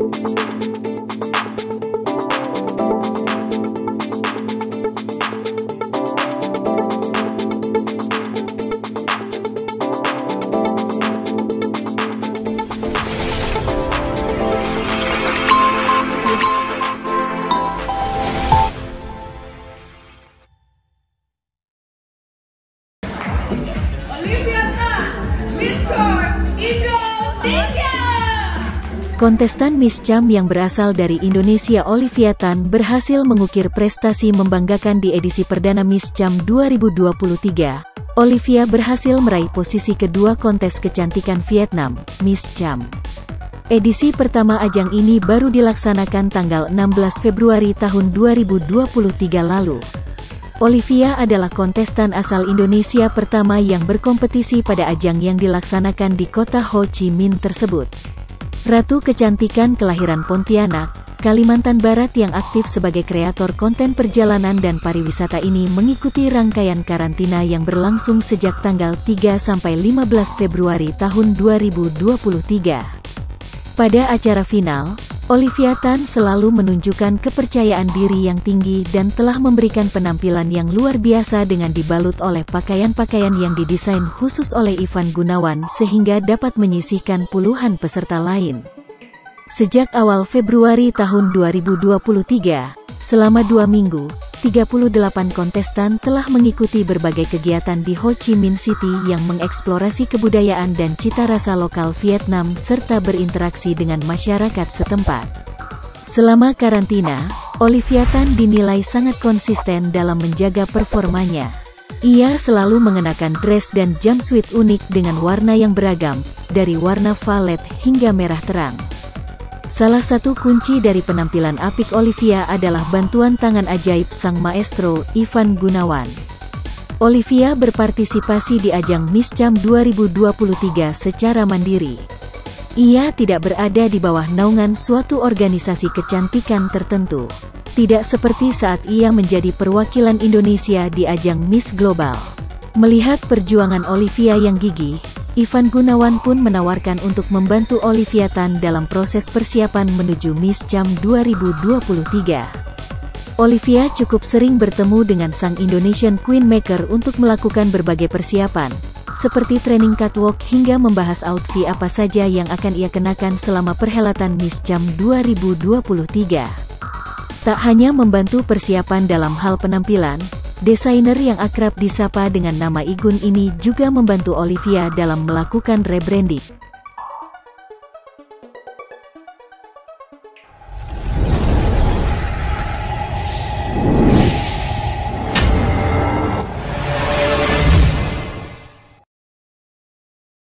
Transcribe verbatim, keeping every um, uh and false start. Olivia Tan, Miss Charm Indonesia. Kontestan Miss Charm yang berasal dari Indonesia Olivia Tan berhasil mengukir prestasi membanggakan di edisi perdana Miss Charm dua ribu dua puluh tiga. Olivia berhasil meraih posisi kedua kontes kecantikan Vietnam, Miss Charm. Edisi pertama ajang ini baru dilaksanakan tanggal enam belas Februari tahun dua ribu dua puluh tiga lalu. Olivia adalah kontestan asal Indonesia pertama yang berkompetisi pada ajang yang dilaksanakan di kota Ho Chi Minh tersebut. Ratu kecantikan kelahiran Pontianak, Kalimantan Barat yang aktif sebagai kreator konten perjalanan dan pariwisata ini mengikuti rangkaian karantina yang berlangsung sejak tanggal tiga sampai lima belas Februari tahun dua ribu dua puluh tiga. Pada acara final, Olivia Tan selalu menunjukkan kepercayaan diri yang tinggi dan telah memberikan penampilan yang luar biasa dengan dibalut oleh pakaian-pakaian yang didesain khusus oleh Ivan Gunawan sehingga dapat menyisihkan puluhan peserta lain. Sejak awal Februari tahun dua ribu dua puluh tiga, selama dua minggu, tiga puluh delapan kontestan telah mengikuti berbagai kegiatan di Ho Chi Minh City yang mengeksplorasi kebudayaan dan cita rasa lokal Vietnam serta berinteraksi dengan masyarakat setempat. Selama karantina, Olivia Tan dinilai sangat konsisten dalam menjaga performanya. Ia selalu mengenakan dress dan jumpsuit unik dengan warna yang beragam, dari warna valet hingga merah terang. Salah satu kunci dari penampilan apik Olivia adalah bantuan tangan ajaib sang maestro, Ivan Gunawan. Olivia berpartisipasi di ajang Miss Charm dua ribu dua puluh tiga secara mandiri. Ia tidak berada di bawah naungan suatu organisasi kecantikan tertentu. Tidak seperti saat ia menjadi perwakilan Indonesia di ajang Miss Global. Melihat perjuangan Olivia yang gigih, Ivan Gunawan pun menawarkan untuk membantu Olivia Tan dalam proses persiapan menuju Miss Charm dua ribu dua puluh tiga. Olivia cukup sering bertemu dengan sang Indonesian Queen Maker untuk melakukan berbagai persiapan, seperti training catwalk hingga membahas outfit apa saja yang akan ia kenakan selama perhelatan Miss Charm dua ribu dua puluh tiga. Tak hanya membantu persiapan dalam hal penampilan, desainer yang akrab disapa dengan nama Igun ini juga membantu Olivia dalam melakukan rebranding.